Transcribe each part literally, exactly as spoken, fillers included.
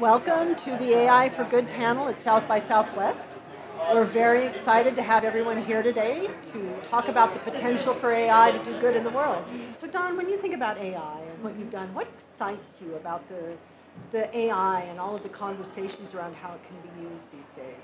Welcome to the A I for Good panel at South by Southwest. We're very excited to have everyone here today to talk about the potential for A I to do good in the world. So Don, when you think about A I and what you've done, what excites you about the, the A I and all of the conversations around how it can be used these days?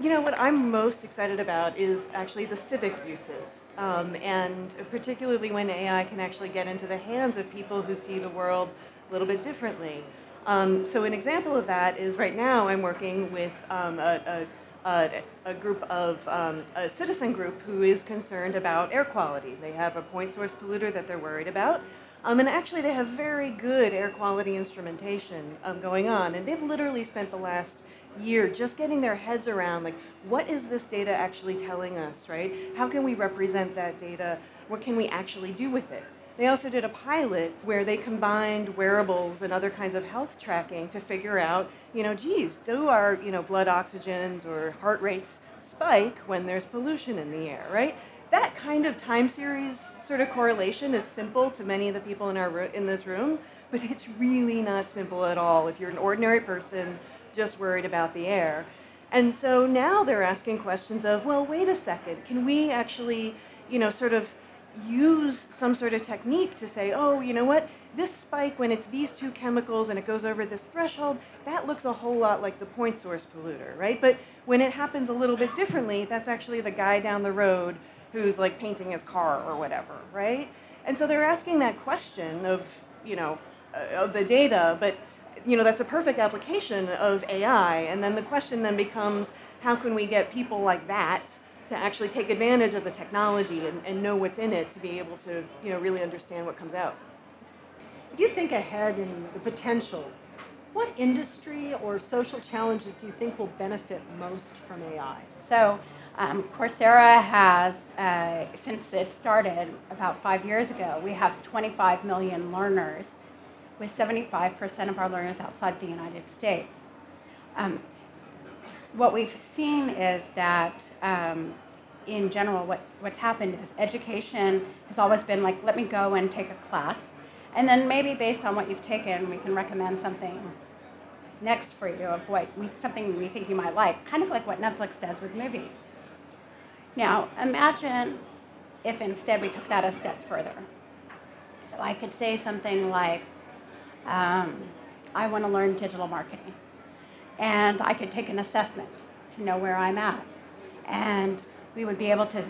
You know, what I'm most excited about is actually the civic uses, um, and particularly when A I can actually get into the hands of people who see the world a little bit differently. Um, so an example of that is right now I'm working with um, a, a, a group of, um, a citizen group who is concerned about air quality. They have a point source polluter that they're worried about, um, and actually they have very good air quality instrumentation um, going on, and they've literally spent the last year just getting their heads around, like, what is this data actually telling us, right? How can we represent that data? What can we actually do with it? They also did a pilot where they combined wearables and other kinds of health tracking to figure out, you know, geez, do our, you know, blood oxygens or heart rates spike when there's pollution in the air, right? That kind of time series sort of correlation is simple to many of the people in our in this room, but it's really not simple at all if you're an ordinary person just worried about the air. And so now they're asking questions of, well, wait a second, can we actually, you know, sort of use some sort of technique to say, oh, you know what, this spike, when it's these two chemicals and it goes over this threshold, that looks a whole lot like the point source polluter, right? But when it happens a little bit differently, that's actually the guy down the road who's like painting his car or whatever, right? And so they're asking that question of, you know, uh, of the data, but, you know, that's a perfect application of A I. And then the question then becomes, how can we get people like that to actually take advantage of the technology and, and know what's in it to be able to, you know, really understand what comes out. If you think ahead in the potential, what industry or social challenges do you think will benefit most from A I? So um, Coursera has, uh, since it started about five years ago, we have twenty-five million learners, with seventy-five percent of our learners outside the United States. Um, What we've seen is that, um, in general, what, what's happened is education has always been like, let me go and take a class, and then maybe based on what you've taken, we can recommend something next for you of what we, something we think you might like, kind of like what Netflix does with movies. Now, imagine if instead we took that a step further. So I could say something like, um, I want to learn digital marketing. And I could take an assessment to know where I'm at. And we would be able to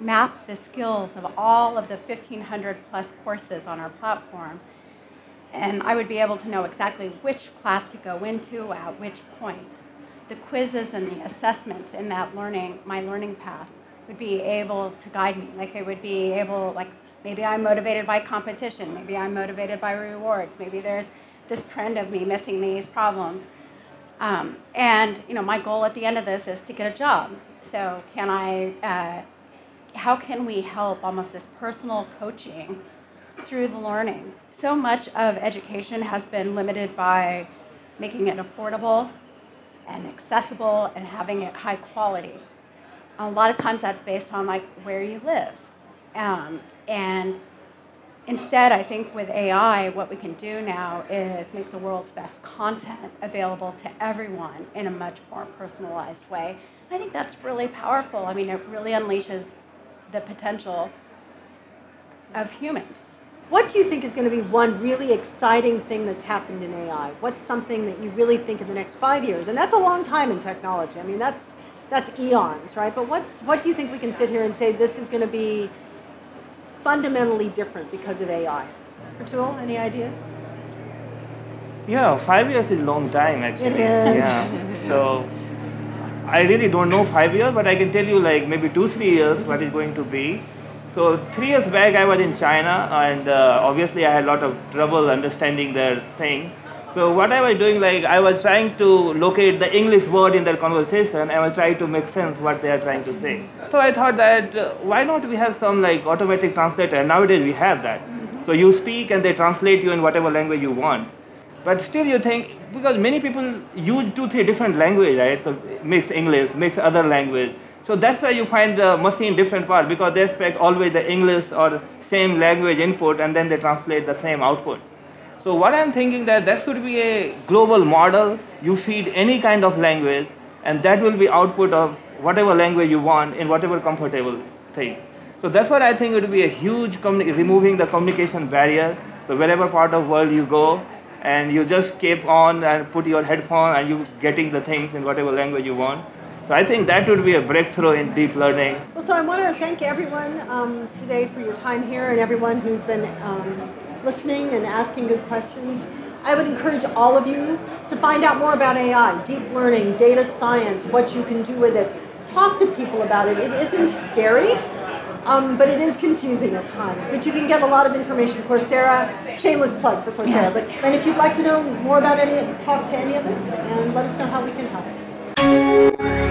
map the skills of all of the fifteen hundred plus courses on our platform. And I would be able to know exactly which class to go into at which point. The quizzes and the assessments in that learning, my learning path, would be able to guide me. Like it would be able, like maybe I'm motivated by competition, maybe I'm motivated by rewards, maybe there's this trend of me missing these problems. Um, and, you know, my goal at the end of this is to get a job. So can I, uh, how can we help almost this personal coaching through the learning? So much of education has been limited by making it affordable and accessible and having it high quality. A lot of times that's based on like where you live. Um, and Instead, I think with A I, what we can do now is make the world's best content available to everyone in a much more personalized way. I think that's really powerful. I mean, it really unleashes the potential of humans. What do you think is going to be one really exciting thing that's happened in A I? What's something that you really think in the next five years? And that's a long time in technology. I mean, that's, that's eons, right? But what's, what do you think we can sit here and say this is going to be fundamentally different because of A I? Pratool, any ideas? Yeah, five years is a long time actually. It is. Yeah. So I really don't know five years, but I can tell you like maybe two, three years what it's going to be. So three years back I was in China and uh, obviously I had a lot of trouble understanding their thing. So what I was doing, like I was trying to locate the English word in their conversation and I was trying to make sense what they are trying to say. So I thought that uh, why not we have some like automatic translator? Nowadays we have that. Mm-hmm. So you speak and they translate you in whatever language you want. But still you think, because many people use two, three different languages, right? So mix English, mix other language. So that's why you find the machine different part, because they expect always the English or same language input and then they translate the same output. So what I'm thinking that that should be a global model. You feed any kind of language and that will be output of whatever language you want in whatever comfortable thing. So that's what I think would be a huge, removing the communication barrier. So wherever part of world you go and you just keep on and put your headphone and you getting the things in whatever language you want. So I think that would be a breakthrough in deep learning. Well, so I want to thank everyone um, today for your time here and everyone who's been um, listening and asking good questions. I would encourage all of you to find out more about A I, deep learning, data science, what you can do with it. Talk to people about it. It isn't scary, um, but it is confusing at times. But you can get a lot of information. Coursera, shameless plug for Coursera. But, and if you'd like to know more about any, talk to any of us and let us know how we can help.